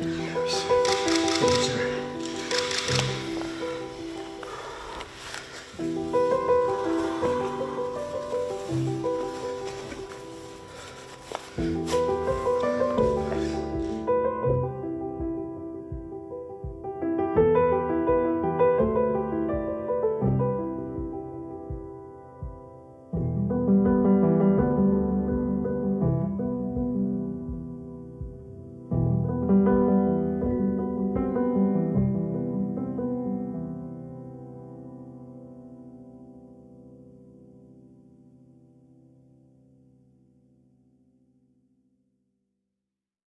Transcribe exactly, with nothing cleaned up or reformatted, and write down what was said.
Yes.